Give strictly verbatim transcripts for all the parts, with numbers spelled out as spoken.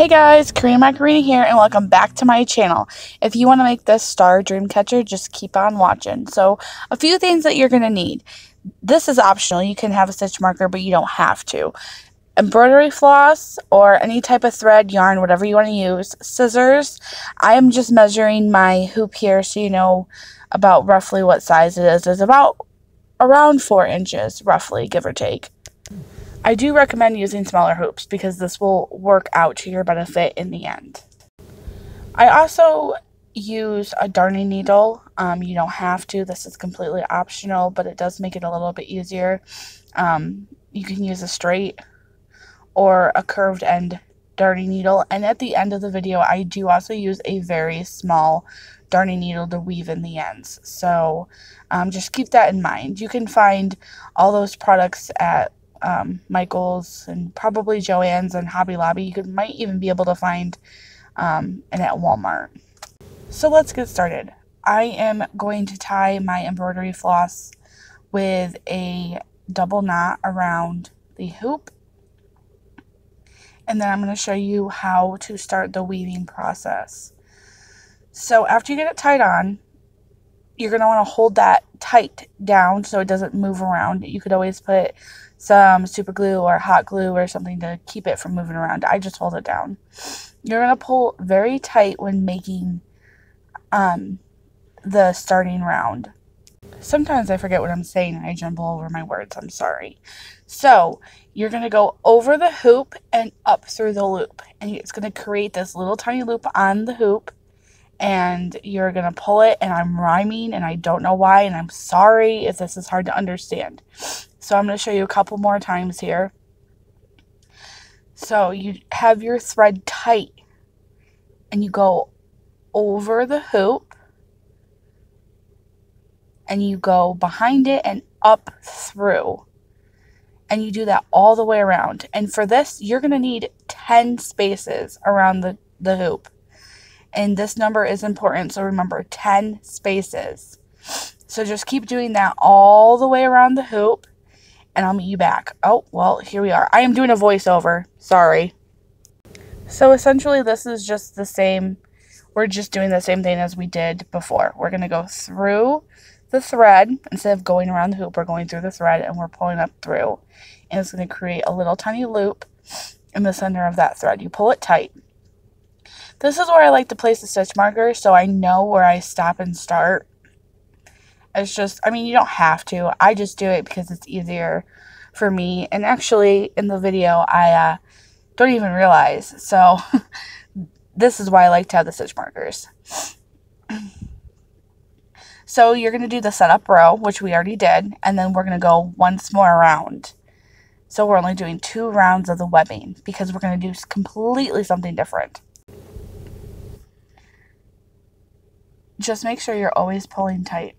Hey guys, Karina Mockarina here, and welcome back to my channel. If you want to make this star dream catcher, just keep on watching. So, a few things that you're going to need. This is optional. You can have a stitch marker, but you don't have to. Embroidery floss or any type of thread, yarn, whatever you want to use. Scissors. I am just measuring my hoop here so you know about roughly what size it is. It's about around four inches, roughly, give or take. I do recommend using smaller hoops because this will work out to your benefit in the end. I also use a darning needle. Um, you don't have to. This is completely optional, but it does make it a little bit easier. Um, you can use a straight or a curved end darning needle. And at the end of the video, I do also use a very small darning needle to weave in the ends. So um, just keep that in mind. You can find all those products at Um, Michael's and probably Joann's and Hobby Lobby. You could, might even be able to find um, it at Walmart. So let's get started. I am going to tie my embroidery floss with a double knot around the hoop, and then I'm going to show you how to start the weaving process. So after you get it tied on, you're going to want to hold that tight down so it doesn't move around. You could always put some super glue or hot glue or something to keep it from moving around. I just hold it down. You're going to pull very tight when making um, the starting round. Sometimes I forget what I'm saying and I jumble over my words. I'm sorry. So you're going to go over the hoop and up through the loop. And it's going to create this little tiny loop on the hoop. And you're going to pull it, and I'm rhyming, and I don't know why, and I'm sorry if this is hard to understand. So I'm going to show you a couple more times here. So you have your thread tight, and you go over the hoop, and you go behind it and up through. And you do that all the way around. And for this, you're going to need ten spaces around the, the hoop. And this number is important, so remember, ten spaces. So just keep doing that all the way around the hoop, and I'll meet you back. Oh, well, here we are. I am doing a voiceover. Sorry. So essentially, this is just the same. We're just doing the same thing as we did before. We're going to go through the thread. Instead of going around the hoop, we're going through the thread, and we're pulling up through. And it's going to create a little tiny loop in the center of that thread. You pull it tight. This is where I like to place the stitch marker so I know where I stop and start. It's just, I mean, you don't have to. I just do it because it's easier for me. And actually, in the video, I uh, don't even realize. So, this is why I like to have the stitch markers. So, you're going to do the setup row, which we already did. And then we're going to go once more around. So, we're only doing two rounds of the webbing because we're going to do completely something different. Just make sure you're always pulling tight.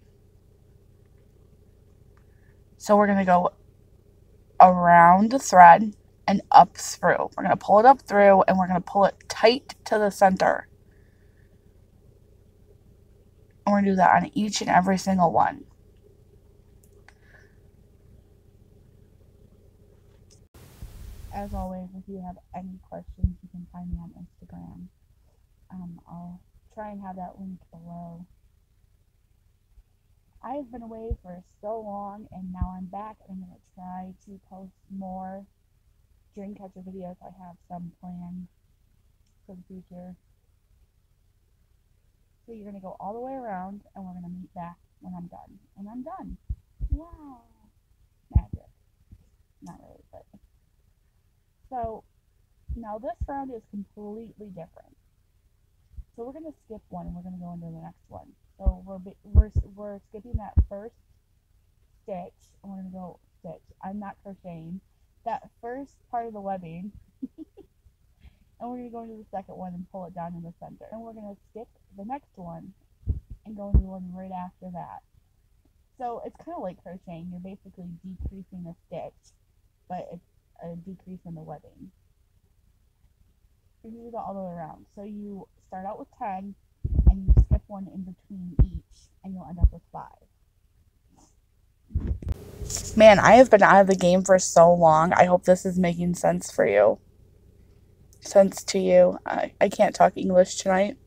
So we're going to go around the thread and up through. We're going to pull it up through and we're going to pull it tight to the center. And we're going to do that on each and every single one. As always, if you have any questions, you can find me on Instagram. Um, I'll try and have that link below. I've been away for so long and now I'm back and I'm going to try to post more dream catcher videos. I have some planned for the future. So you're going to go all the way around and we're going to meet back when I'm done. And I'm done. Wow. Magic. Not really, but. So now this round is completely different. So we're going to skip one and we're going to go into the next one. So we're, we're, we're skipping that first stitch and we're going to go stitch. I'm not crocheting. That first part of the webbing. And we're going to go into the second one and pull it down in the center. And we're going to skip the next one and go into the one right after that. So it's kind of like crocheting. You're basically decreasing a stitch, but it's a decrease in the webbing. You're going to do that all the way around. So you start out with ten, and you skip one in between each, and you'll end up with five. Man, I have been out of the game for so long. I hope this is making sense for you. sense to you. I, I can't talk English tonight.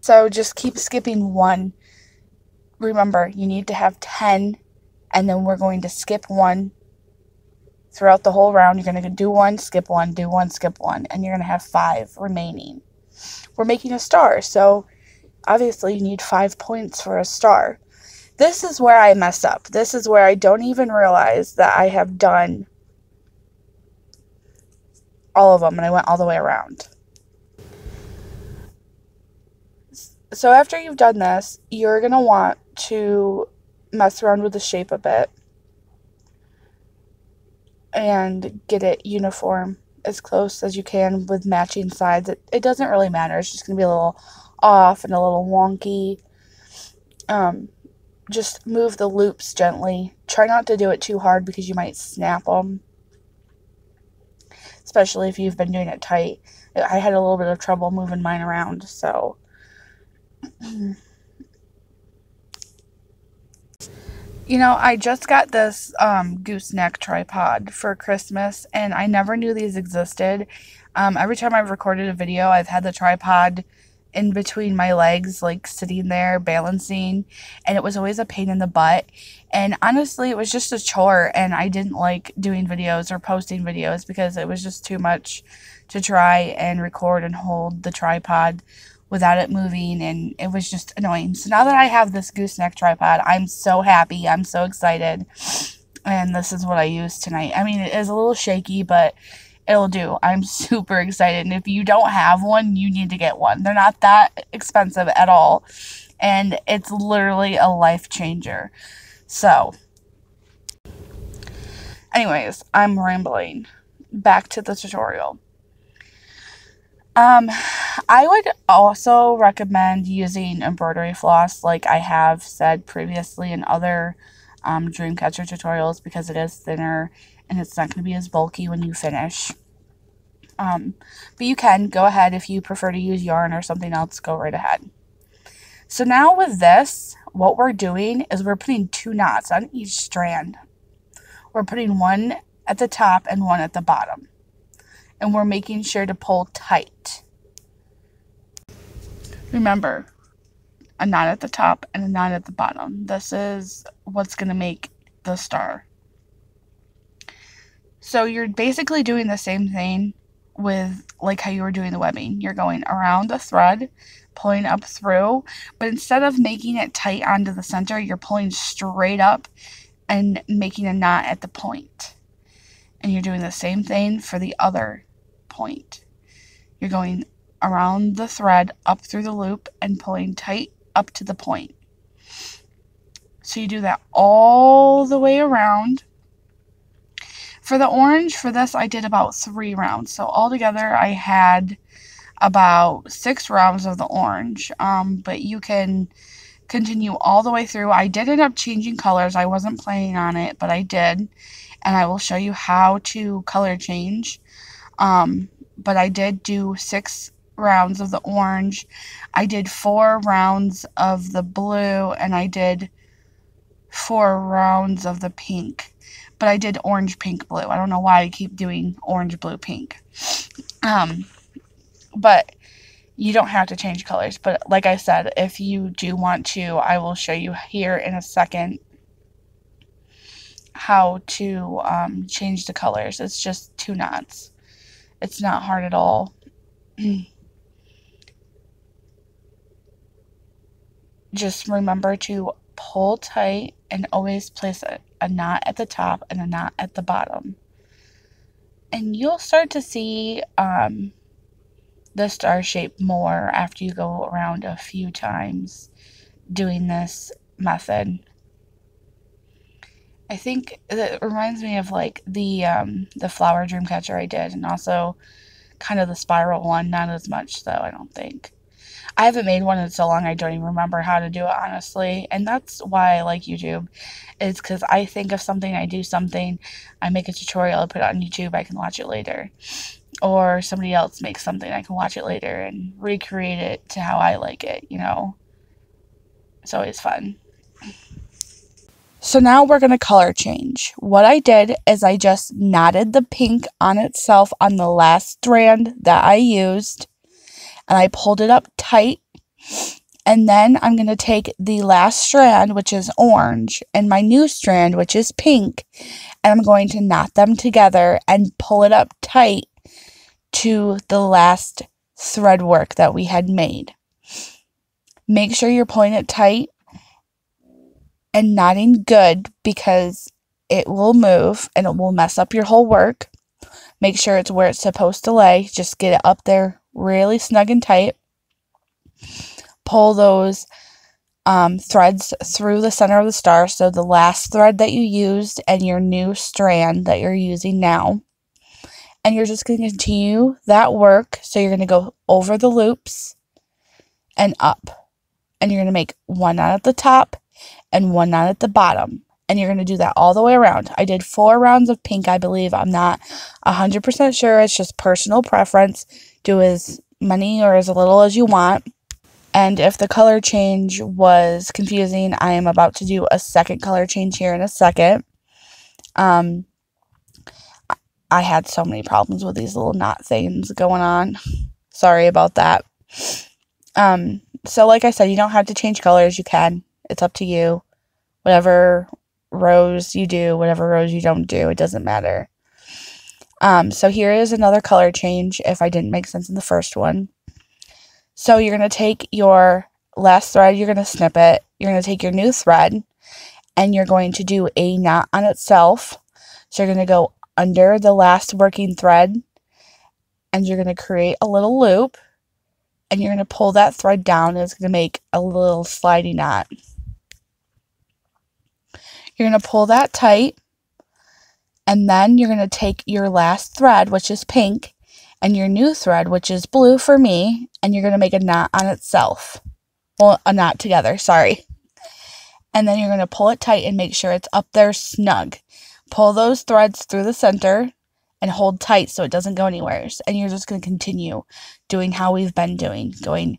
So just keep skipping one. Remember, you need to have ten, and then we're going to skip one. Throughout the whole round, you're going to do one, skip one, do one, skip one, and you're going to have five remaining. We're making a star, so obviously you need five points for a star. This is where I mess up. This is where I don't even realize that I have done all of them, and I went all the way around. So after you've done this, you're going to want to mess around with the shape a bit and get it uniform as close as you can with matching sides. It, it doesn't really matter. It's just going to be a little off and a little wonky. Um, just move the loops gently. Try not to do it too hard because you might snap them, especially if you've been doing it tight. I had a little bit of trouble moving mine around, so... You know, I just got this um, gooseneck tripod for Christmas, and I never knew these existed. Um, every time I've recorded a video, I've had the tripod in between my legs, like sitting there balancing, and it was always a pain in the butt. And honestly, it was just a chore, and I didn't like doing videos or posting videos because it was just too much to try and record and hold the tripod without it moving, and it was just annoying. So now that I have this gooseneck tripod, I'm so happy. I'm so excited, and this is what I use tonight. I mean, it is a little shaky, but it'll do. I'm super excited, and if you don't have one, you need to get one. They're not that expensive at all, and it's literally a life changer. So, anyways, I'm rambling. Back to the tutorial. Um, I would also recommend using embroidery floss like I have said previously in other um, Dreamcatcher tutorials because it is thinner and it's not going to be as bulky when you finish. Um, but you can go ahead if you prefer to use yarn or something else, go right ahead. So now with this, what we're doing is we're putting two knots on each strand. We're putting one at the top and one at the bottom. And we're making sure to pull tight. Remember, a knot at the top and a knot at the bottom. This is what's going to make the star. So you're basically doing the same thing with like how you were doing the webbing. You're going around the thread, pulling up through, but instead of making it tight onto the center, you're pulling straight up and making a knot at the point. And you're doing the same thing for the other point. You're going around the thread, up through the loop, and pulling tight up to the point. So you do that all the way around. For the orange, for this, I did about three rounds. So altogether, I had about six rounds of the orange. Um, but you can continue all the way through. I did end up changing colors. I wasn't planning on it, but I did. And I will show you how to color change. Um, but I did do six rounds of the orange. I did four rounds of the blue. And I did four rounds of the pink. But I did orange, pink, blue. I don't know why I keep doing orange, blue, pink. Um, but you don't have to change colors. But like I said, if you do want to, I will show you here in a second how to um, change the colors. It's just two knots. It's not hard at all. Just remember to pull tight and always place a, a knot at the top and a knot at the bottom. And you'll start to see um, the star shape more after you go around a few times doing this method. I think it reminds me of like the um, the flower Dreamcatcher I did, and also kind of the spiral one. Not as much though, I don't think. I haven't made one in so long I don't even remember how to do it, honestly. And that's why I like YouTube, is because I think of something, I do something, I make a tutorial, I put it on YouTube, I can watch it later. Or somebody else makes something, I can watch it later and recreate it to how I like it, you know. It's always fun. So now we're going to color change. What I did is I just knotted the pink on itself on the last strand that I used, and I pulled it up tight. And then I'm going to take the last strand, which is orange, and my new strand, which is pink, and I'm going to knot them together and pull it up tight to the last thread work that we had made. Make sure you're pulling it tight and knotting good, because it will move and it will mess up your whole work. Make sure it's where it's supposed to lay. Just get it up there really snug and tight. Pull those um, threads through the center of the star. So the last thread that you used and your new strand that you're using now. And you're just going to continue that work. So you're going to go over the loops and up. And you're going to make one knot at the top and one knot at the bottom, and you're going to do that all the way around. I did four rounds of pink, I believe. I'm not one hundred percent sure. It's just personal preference. Do as many or as little as you want. And if the color change was confusing, I am about to do a second color change here in a second. Um, I had so many problems with these little knot things going on. Sorry about that. Um, so like I said, you don't have to change colors. You can. It's up to you. Whatever rows you do, whatever rows you don't do, it doesn't matter. Um, so here is another color change if I didn't make sense in the first one. So you're going to take your last thread, you're going to snip it, you're going to take your new thread, and you're going to do a knot on itself. So you're going to go under the last working thread, and you're going to create a little loop, and you're going to pull that thread down, and it's going to make a little sliding knot. You're going to pull that tight, and then you're going to take your last thread, which is pink, and your new thread, which is blue for me, and you're going to make a knot on itself. Well, a knot together, sorry. And then you're going to pull it tight and make sure it's up there snug. Pull those threads through the center and hold tight so it doesn't go anywhere. And you're just going to continue doing how we've been doing, going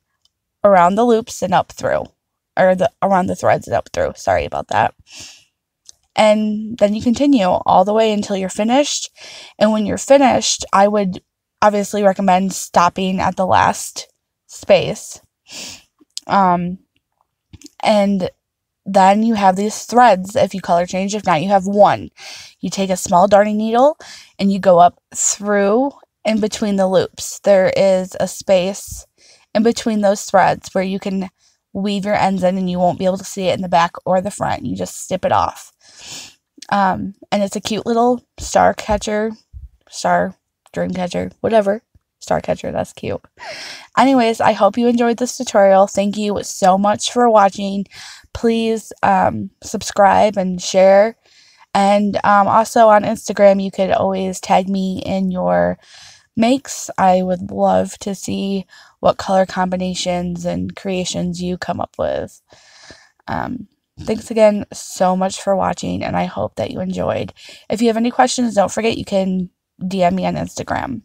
around the loops and up through, or the around the threads and up through. Sorry about that. And then you continue all the way until you're finished. And when you're finished, I would obviously recommend stopping at the last space. Um, and then you have these threads if you color change. If not, you have one. You take a small darning needle and you go up through and between the loops. There is a space in between those threads where you can weave your ends in, and you won't be able to see it in the back or the front. You just snip it off. Um, and it's a cute little star catcher, star dream catcher, whatever. Star catcher, that's cute. Anyways, I hope you enjoyed this tutorial. Thank you so much for watching. Please um, subscribe and share. And um, also on Instagram, you could always tag me in your makes. I would love to see what color combinations and creations you come up with. Um, thanks again so much for watching, and I hope that you enjoyed. If you have any questions, don't forget you can D M me on Instagram.